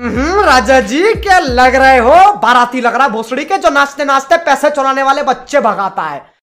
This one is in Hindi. राजा जी क्या लग रहे हो, बाराती लग रहा है भोसड़ी के, जो नाचते नाचते पैसे चुराने वाले बच्चे भगाता है।